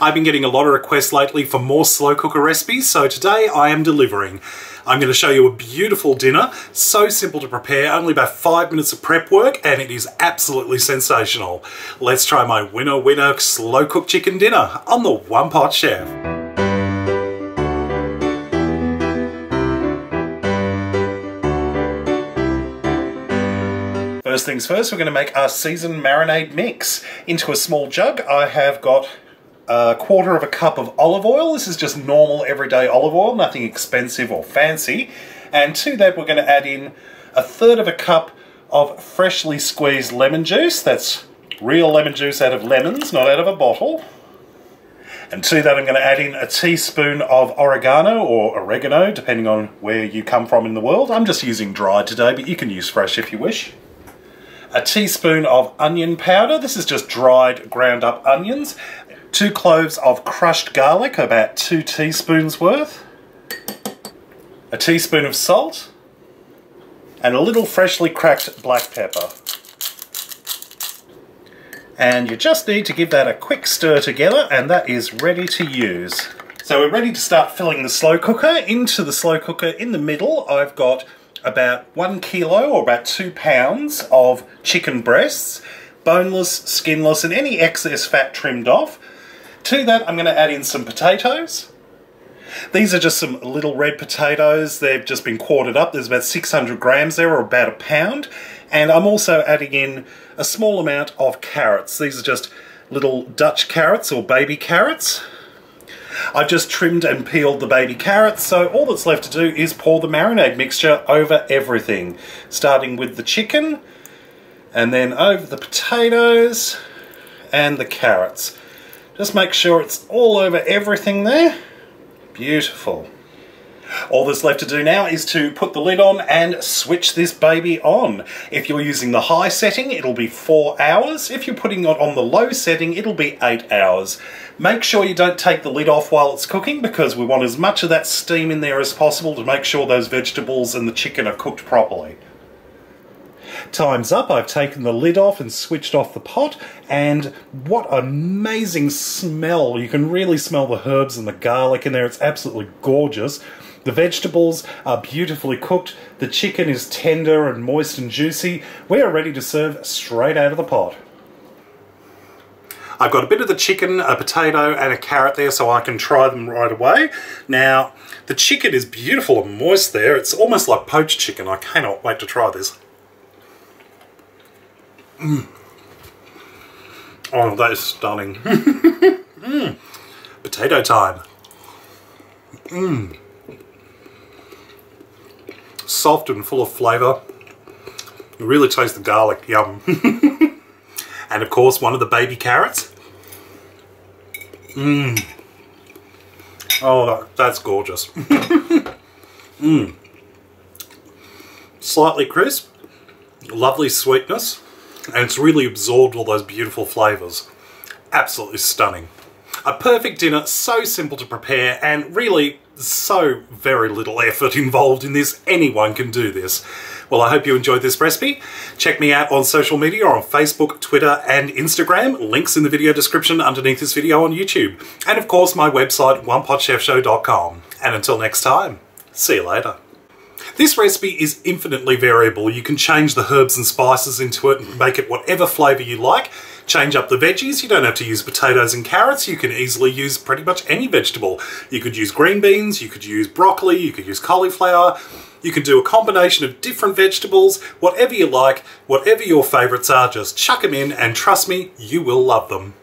I've been getting a lot of requests lately for more slow cooker recipes, so today I am delivering. I'm going to show you a beautiful dinner, so simple to prepare, only about 5 minutes of prep work, and it is absolutely sensational. Let's try my winner slow cooked chicken dinner on the One Pot Chef. First things first, we're going to make our seasoned marinade mix. Into a small jug, I have got a 1/4 cup of olive oil. This is just normal everyday olive oil, nothing expensive or fancy. And to that we're going to add in 1/3 cup of freshly squeezed lemon juice. That's real lemon juice out of lemons, not out of a bottle. And to that I'm going to add in 1 teaspoon of oregano or oregano, depending on where you come from in the world. I'm just using dried today, but you can use fresh if you wish. 1 teaspoon of onion powder. This is just dried, ground up onions. 2 cloves of crushed garlic, about 2 teaspoons worth. 1 teaspoon of salt. And a little freshly cracked black pepper. And you just need to give that a quick stir together, and that is ready to use. So we're ready to start filling the slow cooker. Into the slow cooker in the middle, I've got about 1 kilo or about 2 pounds of chicken breasts, boneless, skinless, and any excess fat trimmed off. To that I'm going to add in some potatoes. These are just some little red potatoes. They've just been quartered up. There's about 600 grams there, or about 1 pound. And I'm also adding in a small amount of carrots. These are just little Dutch carrots or baby carrots. I've just trimmed and peeled the baby carrots, so all that's left to do is pour the marinade mixture over everything, starting with the chicken, and then over the potatoes and the carrots. Just make sure it's all over everything there. Beautiful. All that's left to do now is to put the lid on and switch this baby on. If you're using the high setting, it'll be 4 hours. If you're putting it on the low setting, it'll be 8 hours. Make sure you don't take the lid off while it's cooking, because we want as much of that steam in there as possible to make sure those vegetables and the chicken are cooked properly. Time's up. I've taken the lid off and switched off the pot, and what an amazing smell. You can really smell the herbs and the garlic in there. It's absolutely gorgeous. The vegetables are beautifully cooked. The chicken is tender and moist and juicy. We are ready to serve straight out of the pot. I've got a bit of the chicken, a potato and a carrot there, so I can try them right away. Now, the chicken is beautiful and moist there. It's almost like poached chicken. I cannot wait to try this. Oh, that is stunning. Potato time. Soft and full of flavour. You really taste the garlic. Yum. And of course, one of the baby carrots. Oh, that's gorgeous. Slightly crisp. Lovely sweetness. And it's really absorbed all those beautiful flavours. Absolutely stunning. A perfect dinner, so simple to prepare, and really so very little effort involved in this. Anyone can do this. Well, I hope you enjoyed this recipe. Check me out on social media or on Facebook, Twitter and Instagram. Links in the video description underneath this video on YouTube. And of course my website, OnePotChefShow.com. And until next time, see you later. This recipe is infinitely variable. You can change the herbs and spices into it and make it whatever flavour you like. Change up the veggies. You don't have to use potatoes and carrots. You can easily use pretty much any vegetable. You could use green beans, you could use broccoli, you could use cauliflower. You can do a combination of different vegetables, whatever you like, whatever your favourites are, just chuck them in and trust me, you will love them.